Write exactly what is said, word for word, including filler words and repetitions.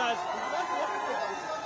guys.